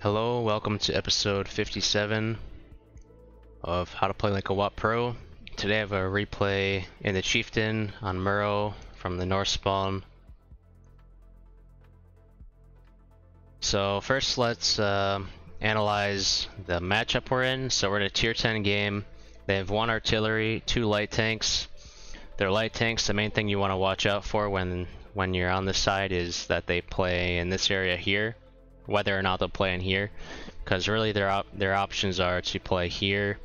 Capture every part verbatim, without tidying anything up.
Hello, welcome to episode fifty-seven of How to Play Like a W O T Pro. Today I have a replay in the Chieftain on Muro from the North Spawn. So first let's uh, analyze the matchup we're in. So we're in a tier ten game. They have one artillery, two light tanks. Their light tanks, the main thing you want to watch out for when, when you're on this side is that they play in this area here. Whether or not they'll play in here, because really their op their options are to play here,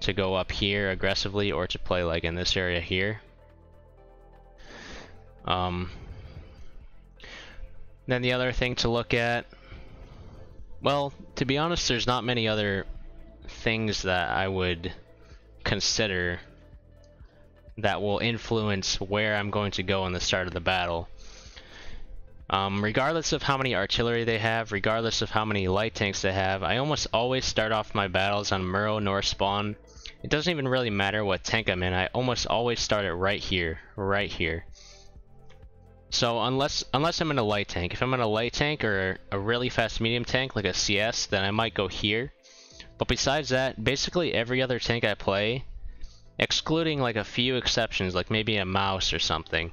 to go up here aggressively, or to play like in this area here. Um, then the other thing to look at, well, to be honest, there's not many other things that I would consider that will influence where I'm going to go in the start of the battle. Um, regardless of how many artillery they have, regardless of how many light tanks they have, I almost always start off my battles on Muro North Spawn. It doesn't even really matter what tank I'm in, I almost always start it right here, right here. So unless unless I'm in a light tank, if I'm in a light tank or a really fast medium tank like a C S, then I might go here. But besides that, basically every other tank I play, excluding like a few exceptions, like maybe a Maus or something,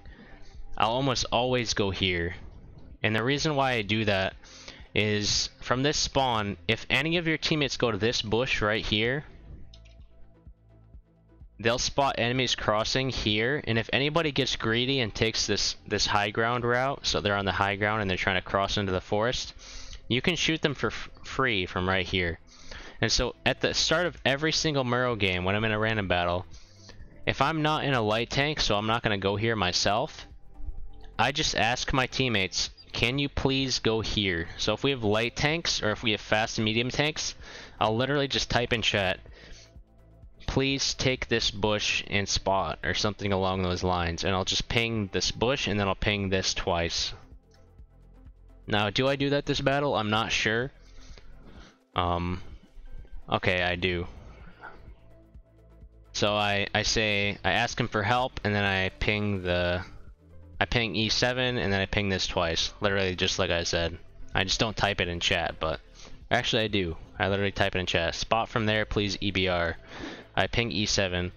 I'll almost always go here. And the reason why I do that is from this spawn, if any of your teammates go to this bush right here, they'll spot enemies crossing here, and if anybody gets greedy and takes this this high ground route, so they're on the high ground and they're trying to cross into the forest, you can shoot them for f free from right here. And so at the start of every single Muro game, when I'm in a random battle, if I'm not in a light tank, so I'm not going to go here myself, I just ask my teammates, can you please go here? So if we have light tanks or if we have fast and medium tanks, I'll literally just type in chat, please take this bush and spot, or something along those lines, and I'll just ping this bush and then I'll ping this twice. Now, do I do that this battle? I'm not sure. Um, okay, I do. So I, I say, I ask him for help and then I ping the I ping E seven and then I ping this twice, literally just like I said. I just don't type it in chat, but actually I do. I literally type it in chat. Spot from there, please E B R. I ping E seven.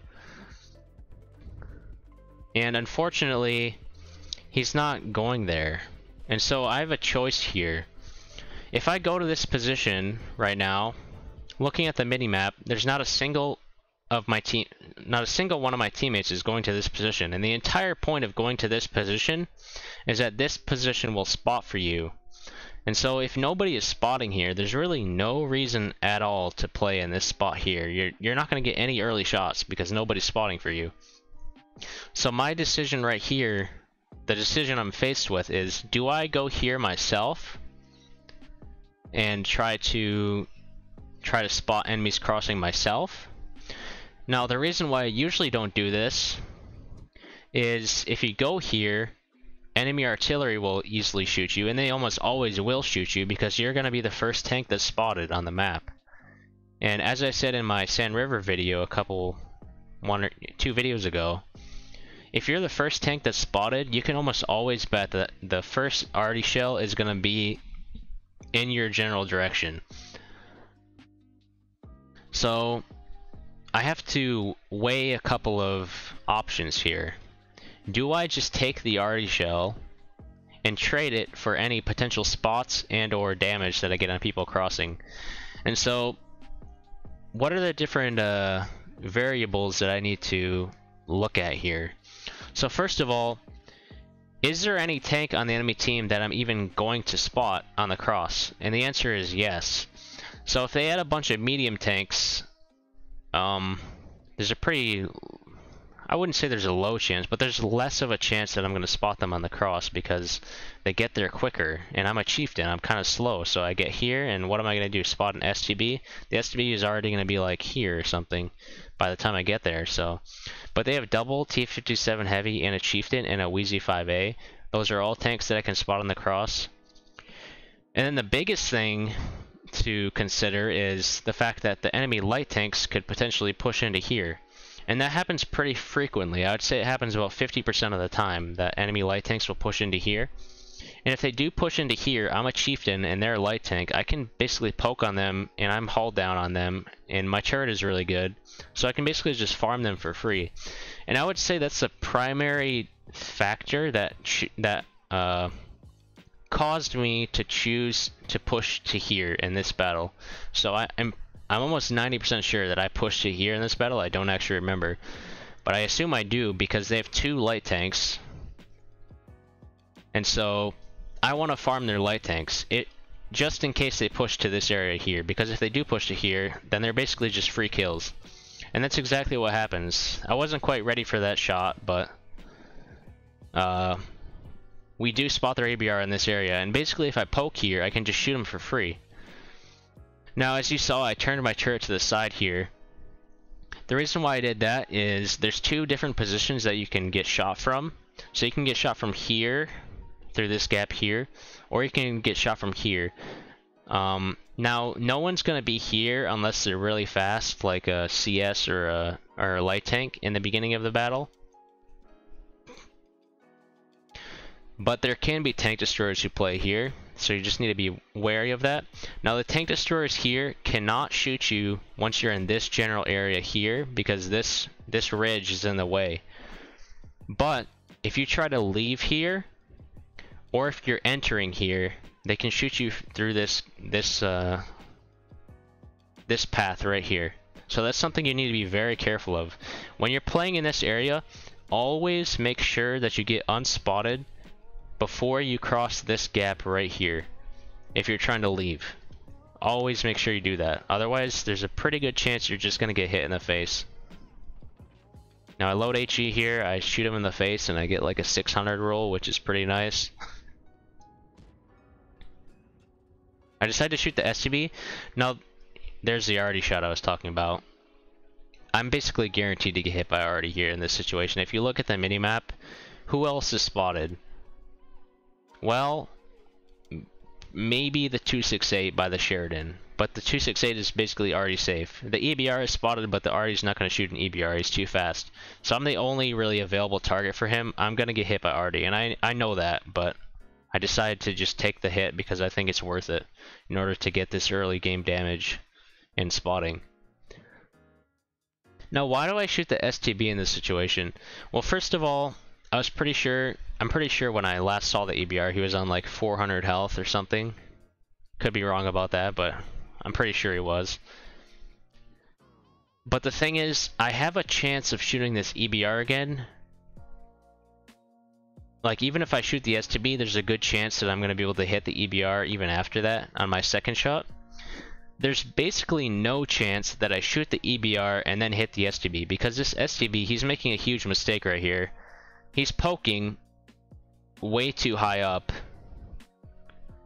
And unfortunately, he's not going there. And so I have a choice here. If I go to this position right now, looking at the minimap, there's not a single of my team, not a single one of my teammates is going to this position, and the entire point of going to this position is that this position will spot for you. And so if nobody is spotting here, there's really no reason at all to play in this spot here. You're, you're not going to get any early shots because nobody's spotting for you. So my decision right here, the decision I'm faced with is, do I go here myself and try to try to spot enemies crossing myself? Now, the reason why I usually don't do this is if you go here, enemy artillery will easily shoot you, and they almost always will shoot you because you're going to be the first tank that's spotted on the map. And as I said in my Sand River video a couple, one or two videos ago, if you're the first tank that's spotted, you can almost always bet that the first arty shell is going to be in your general direction. So I have to weigh a couple of options here. Do I just take the arty shell and trade it for any potential spots and or damage that I get on people crossing? And so what are the different uh, variables that I need to look at here? So first of all, is there any tank on the enemy team that I'm even going to spot on the cross? And the answer is yes. So if they had a bunch of medium tanks, Um, there's a pretty, I wouldn't say there's a low chance, but there's less of a chance that I'm going to spot them on the cross because they get there quicker, and I'm a chieftain, I'm kind of slow, so I get here, and what am I going to do, spot an S T B? The S T B is already going to be like here or something by the time I get there, so. But they have double T fifty-seven heavy and a chieftain and a Wheezy five A. Those are all tanks that I can spot on the cross. And then the biggest thing to consider is the fact that the enemy light tanks could potentially push into here. And that happens pretty frequently. I would say it happens about fifty percent of the time that enemy light tanks will push into here. And if they do push into here, I'm a Chieftain and they're a light tank. I can basically poke on them and I'm hauled down on them, and my turret is really good. So I can basically just farm them for free. And I would say that's the primary factor that that uh, caused me to choose to push to here in this battle. So I am I'm almost ninety percent sure that I pushed to here in this battle. I don't actually remember, but I assume I do because they have two light tanks. And so I want to farm their light tanks, it just in case they push to this area here, because if they do push to here, then they're basically just free kills. And that's exactly what happens. I wasn't quite ready for that shot, but uh, we do spot their E B R in this area, and basically if I poke here, I can just shoot them for free. Now, as you saw, I turned my turret to the side here. The reason why I did that is there's two different positions that you can get shot from. So you can get shot from here, through this gap here, or you can get shot from here. Um, now, no one's going to be here unless they're really fast, like a C S or a, or a light tank in the beginning of the battle. But there can be tank destroyers who play here, so you just need to be wary of that. Now, the tank destroyers here cannot shoot you once you're in this general area here, because this, this ridge is in the way. But if you try to leave here, or if you're entering here, they can shoot you through this this uh, this path right here. So that's something you need to be very careful of. When you're playing in this area, always make sure that you get unspotted before you cross this gap right here. If you're trying to leave, always make sure you do that. Otherwise, there's a pretty good chance you're just gonna get hit in the face. Now I load HE here, I shoot him in the face, and I get like a six hundred roll, which is pretty nice. I decided to shoot the S T B. Now, there's the already shot I was talking about. I'm basically guaranteed to get hit by already here in this situation. If you look at the minimap, who else is spotted? Well, maybe the two sixty-eight by the Sheridan, but the two sixty-eight is basically already safe. The E B R is spotted, but the R D's not going to shoot an E B R, he's too fast. So I'm the only really available target for him. I'm going to get hit by R D, and I, I know that, but I decided to just take the hit because I think it's worth it in order to get this early game damage and spotting. Now, why do I shoot the S T B in this situation? Well, first of all, I was pretty sure, I'm pretty sure when I last saw the E B R, he was on like four hundred health or something. Could be wrong about that, but I'm pretty sure he was. But the thing is, I have a chance of shooting this E B R again. Like, even if I shoot the S T B, there's a good chance that I'm going to be able to hit the E B R even after that on my second shot. There's basically no chance that I shoot the E B R and then hit the S T B, because this S T B, he's making a huge mistake right here. He's poking way too high up,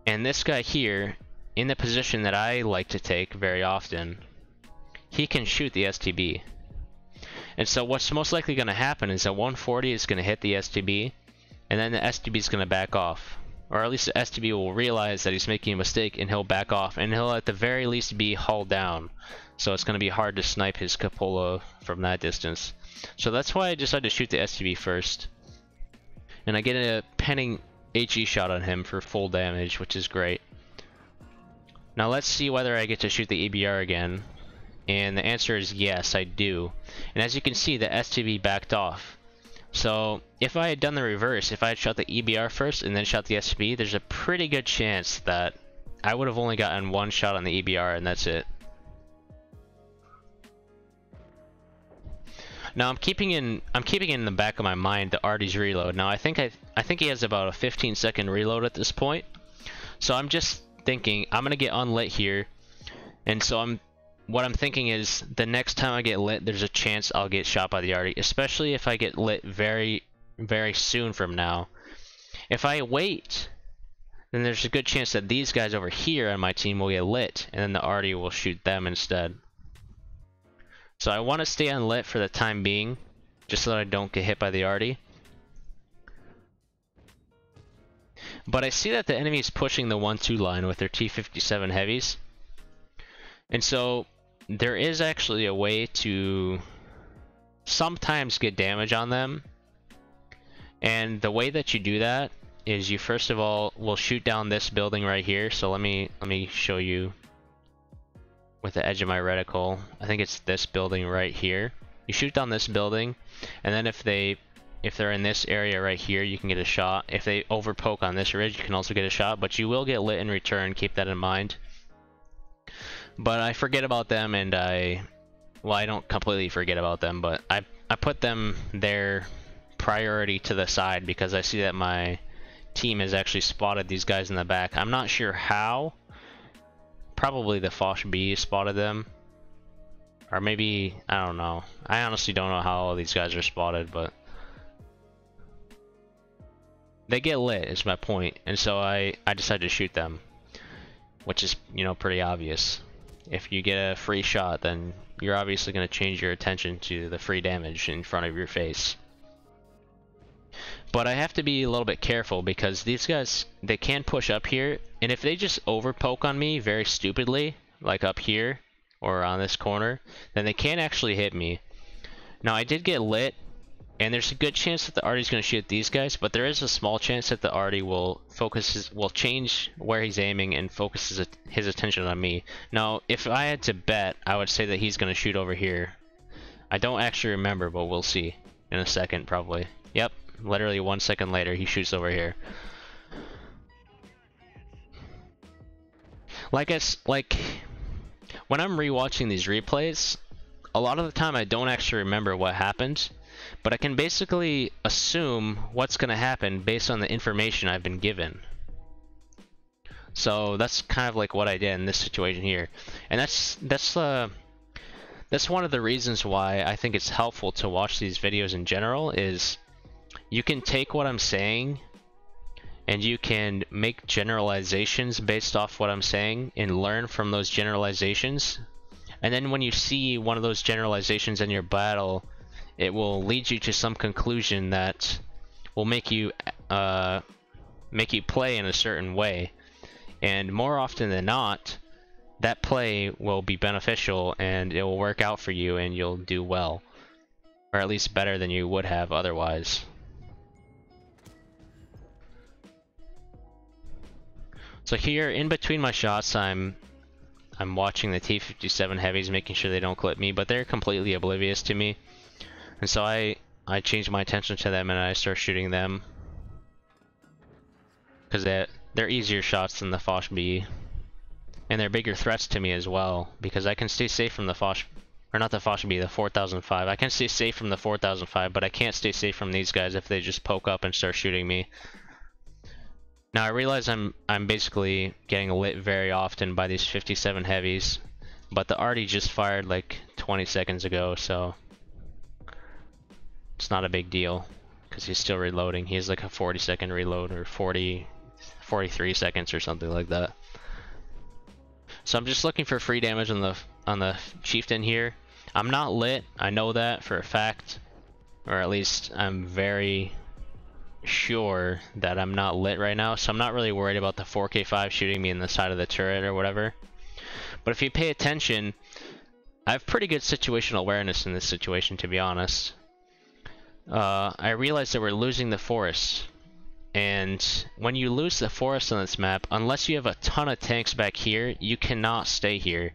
and this guy here, in the position that I like to take very often, he can shoot the S T B. And so what's most likely going to happen is that one forty is going to hit the S T B, and then the S T B is going to back off, or at least the S T B will realize that he's making a mistake and he'll back off, and he'll at the very least be hauled down. So it's going to be hard to snipe his cupola from that distance. So that's why I decided to shoot the S T B first. And I get a penning HE shot on him for full damage, which is great. Now let's see whether I get to shoot the E B R again. And the answer is yes, I do. And as you can see, the S T B backed off. So if I had done the reverse, if I had shot the E B R first and then shot the S T B, there's a pretty good chance that I would have only gotten one shot on the E B R and that's it. Now I'm keeping in I'm keeping in the back of my mind the R D's reload. Now I think I I think he has about a fifteen second reload at this point. So I'm just thinking I'm gonna get unlit here, and so I'm what I'm thinking is the next time I get lit, there's a chance I'll get shot by the R D, especially if I get lit very very soon from now. If I wait, then there's a good chance that these guys over here on my team will get lit, and then the R D will shoot them instead. So I want to stay unlit for the time being, just so that I don't get hit by the R D. But I see that the enemy is pushing the one two line with their T fifty-seven heavies. And so there is actually a way to sometimes get damage on them. And the way that you do that is you first of all will shoot down this building right here. So let me let me show you with the edge of my reticle. I think it's this building right here. You shoot down this building, and then if they if they're in this area right here, you can get a shot. If they over poke on this ridge, you can also get a shot, but you will get lit in return. Keep that in mind. But I forget about them, and I well I don't completely forget about them, but I I put them their priority to the side because I see that my team has actually spotted these guys in the back. I'm not sure how. Probably the Fosh B spotted them, or maybe I don't know. I honestly don't know how all these guys are spotted, but they get lit is my point, and so I I decided to shoot them, which is, you know, pretty obvious. If you get a free shot, then you're obviously going to change your attention to the free damage in front of your face. But I have to be a little bit careful because these guys, they can push up here, and if they just over poke on me very stupidly, like up here or on this corner, then they can actually hit me. Now I did get lit, and there's a good chance that the arty's going to shoot these guys, but there is a small chance that the arty will focus his, will change where he's aiming and focuses his attention on me. Now if I had to bet, I would say that he's going to shoot over here. I don't actually remember, but we'll see in a second probably. Yep. Literally one second later, he shoots over here. Like it's like when I'm rewatching these replays, a lot of the time I don't actually remember what happened, but I can basically assume what's going to happen based on the information I've been given. So that's kind of like what I did in this situation here, and that's that's uh, that's one of the reasons why I think it's helpful to watch these videos in general is. You can take what I'm saying and you can make generalizations based off what I'm saying and learn from those generalizations. And then when you see one of those generalizations in your battle, it will lead you to some conclusion that will make you uh, make you play in a certain way. And more often than not, that play will be beneficial and it will work out for you and you'll do well. Or at least better than you would have otherwise. So here, in between my shots, I'm I'm watching the T fifty-seven heavies, making sure they don't clip me, but they're completely oblivious to me. And so I, I change my attention to them and I start shooting them. Because they're, they're easier shots than the Fosh B. And they're bigger threats to me as well, because I can stay safe from the Fosh... Or not the Fosh B, the four thousand five. I can stay safe from the four thousand five, but I can't stay safe from these guys if they just poke up and start shooting me. Now I realize I'm I'm basically getting lit very often by these fifty-seven heavies, but the arty just fired like twenty seconds ago, so it's not a big deal because he's still reloading. He has like a forty second reload or forty, forty-three seconds or something like that. So I'm just looking for free damage on the on the Chieftain here. I'm not lit, I know that for a fact, or at least I'm very sure that I'm not lit right now, so I'm not really worried about the four K five shooting me in the side of the turret or whatever. But if you pay attention, I have pretty good situational awareness in this situation, to be honest. Uh, I realized that we're losing the forest, and when you lose the forest on this map, unless you have a ton of tanks back here, you cannot stay here.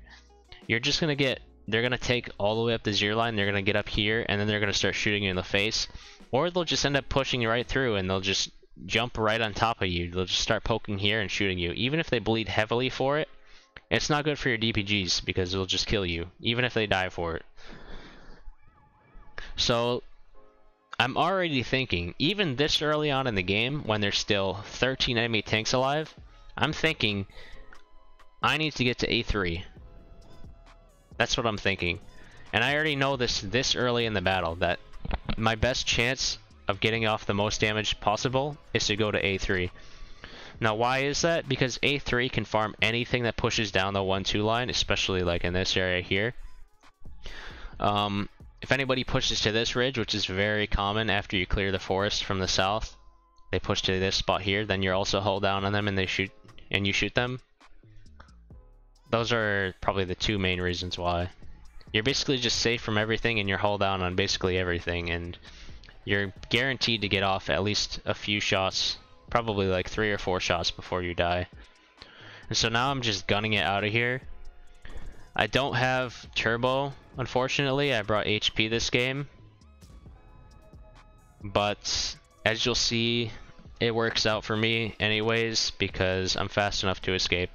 You're just gonna get, they're gonna take all the way up the zero line, they're gonna get up here, and then they're gonna start shooting you in the face. Or they'll just end up pushing you right through and they'll just jump right on top of you. They'll just start poking here and shooting you. Even if they bleed heavily for it, it's not good for your D P Gs because it'll just kill you, even if they die for it. So I'm already thinking, even this early on in the game, when there's still thirteen enemy tanks alive, I'm thinking I need to get to A three. That's what I'm thinking. And I already know this this early in the battle that my best chance of getting off the most damage possible is to go to A three. Now why is that? Because A three can farm anything that pushes down the one two line, especially like in this area here. Um, if anybody pushes to this ridge, which is very common after you clear the forest from the south, they push to this spot here, then you're also held down on them and they shoot, and you shoot them. Those are probably the two main reasons why. You're basically just safe from everything and you're hull down on basically everything, and you're guaranteed to get off at least a few shots, probably like three or four shots before you die. And so now I'm just gunning it out of here. I don't have turbo, unfortunately. I brought H P this game, but as you'll see, it works out for me anyways because I'm fast enough to escape.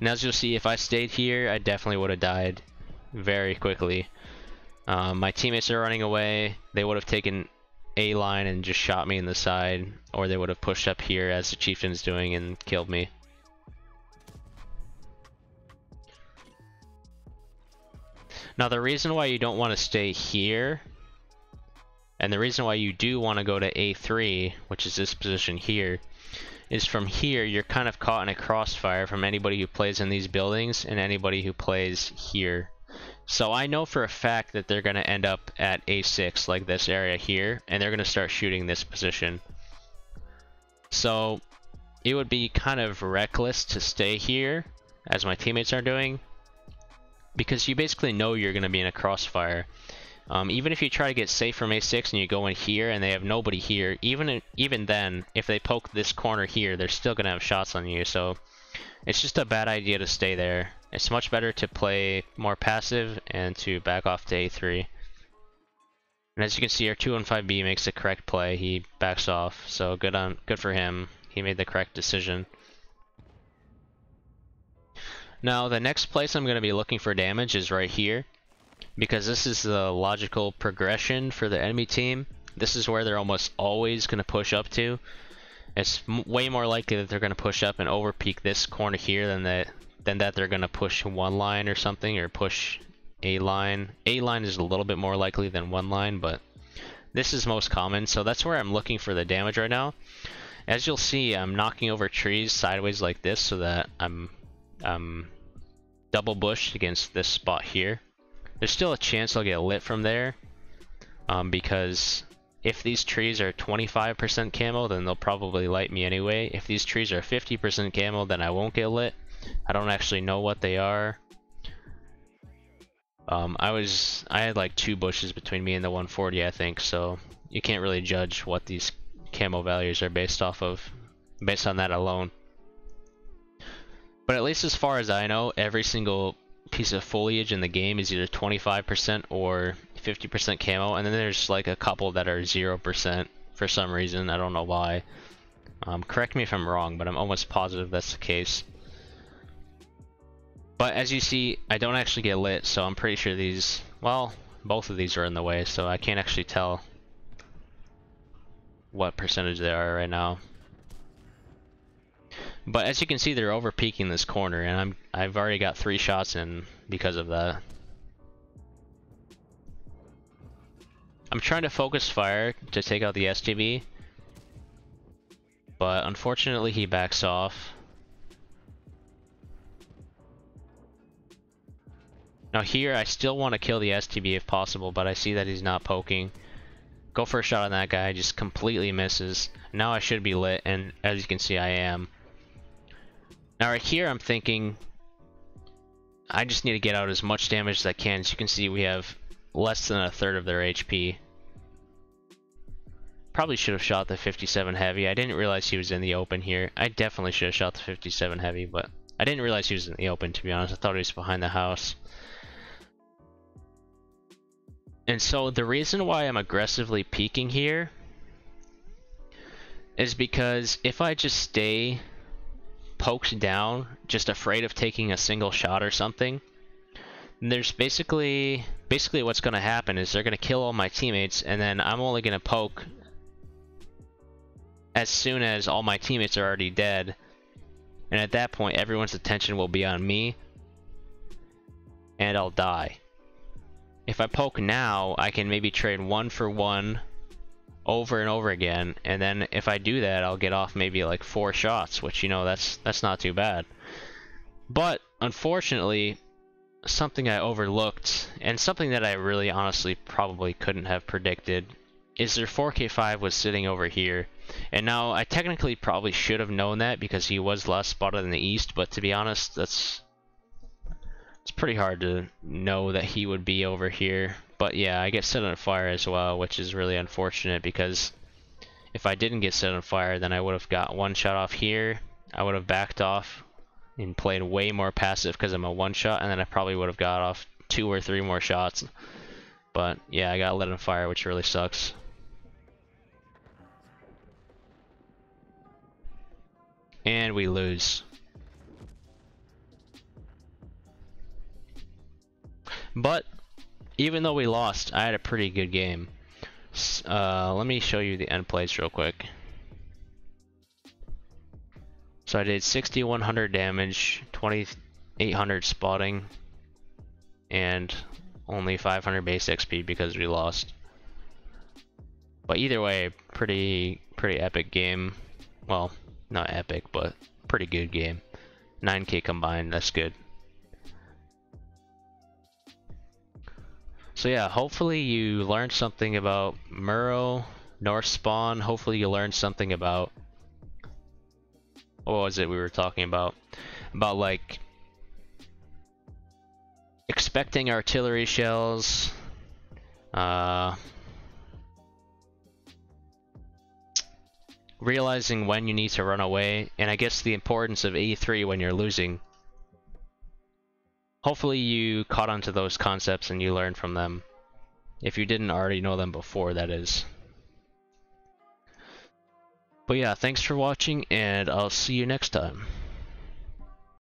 And as you'll see, if I stayed here, I definitely would have died very quickly. Um, my teammates are running away. They would have taken A line and just shot me in the side, or they would have pushed up here as the Chieftain is doing and killed me. Now the reason why you don't want to stay here, and the reason why you do want to go to A three, which is this position here, is from here you're kind of caught in a crossfire from anybody who plays in these buildings and anybody who plays here. So I know for a fact that they're going to end up at A six, like this area here, and they're going to start shooting this position. So it would be kind of reckless to stay here, as my teammates are doing, because you basically know you're going to be in a crossfire. Um, even if you try to get safe from A six and you go in here and they have nobody here, even even then, if they poke this corner here, they're still going to have shots on you. So it's just a bad idea to stay there. It's much better to play more passive and to back off to A three. And as you can see, our two one five B makes the correct play. He backs off, so good on good for him. He made the correct decision. Now, the next place I'm going to be looking for damage is right here, because this is the logical progression for the enemy team. This is where they're almost always going to push up to. It's m way more likely that they're going to push up and overpeak this corner here than that than that they're going to push one line or something, or push a line. A line is a little bit more likely than one line, but this is most common, so that's where I'm looking for the damage right now. As you'll see, I'm knocking over trees sideways like this so that I'm um, double bushed against this spot here. There's still a chance I'll get lit from there, um, because if these trees are twenty-five percent camo, then they'll probably light me anyway. If these trees are fifty percent camo, then I won't get lit. I don't actually know what they are. Um, I was I had like two bushes between me and the one forty, I think, so you can't really judge what these camo values are based off of, based on that alone. But at least as far as I know, every single piece of foliage in the game is either twenty-five percent or fifty percent camo, and then there's like a couple that are zero percent for some reason. I don't know why. Um, correct me if I'm wrong, but I'm almost positive that's the case. But as you see, I don't actually get lit, so I'm pretty sure these, well, both of these are in the way, so I can't actually tell what percentage they are right now. But as you can see, they're over peaking this corner, and I'm I've already got three shots in because of that. I'm trying to focus fire to take out the S T B, but unfortunately he backs off. Now here I still want to kill the S T B if possible, but I see that he's not poking. Go for a shot on that guy, just completely misses. Now I should be lit, and as you can see I am. Now right here I'm thinking I just need to get out as much damage as I can. As you can see, we have less than a third of their H P. Probably should have shot the fifty-seven heavy. I didn't realize he was in the open here. I definitely should have shot the fifty-seven heavy, but I didn't realize he was in the open, to be honest. I thought he was behind the house. And so the reason why I'm aggressively peeking here is because if I just stay poked down, just afraid of taking a single shot or something, and there's basically basically what's going to happen is they're going to kill all my teammates, and then I'm only going to poke as soon as all my teammates are already dead, and at that point everyone's attention will be on me and I'll die. If I poke now, I can maybe trade one for one over and over again, and then if I do that I'll get off maybe like four shots, which, you know, that's that's not too bad. But unfortunately, something I overlooked, and something that I really honestly probably couldn't have predicted, is their four K five was sitting over here. And now I technically probably should have known that because he was last spotted in the east, but to be honest, that's it's pretty hard to know that he would be over here. But yeah, I get set on fire as well, which is really unfortunate because if I didn't get set on fire, then I would have got one shot off here. I would have backed off and played way more passive because I'm a one shot, and then I probably would have got off two or three more shots. But yeah, I got lit on fire, which really sucks. And we lose. But even though we lost, I had a pretty good game. Uh, let me show you the end plays real quick. So I did sixty-one hundred damage, twenty-eight hundred spotting, and only five hundred base X P because we lost. But either way, pretty pretty epic game. Well, not epic, but pretty good game. nine K combined, that's good. So yeah, hopefully you learned something about Muro, North Spawn. Hopefully you learned something about, what was it we were talking about? About like expecting artillery shells. Uh, realizing when you need to run away. And I guess the importance of E three when you're losing. Hopefully you caught onto those concepts and you learned from them. If you didn't already know them before, that is. But yeah, thanks for watching, and I'll see you next time.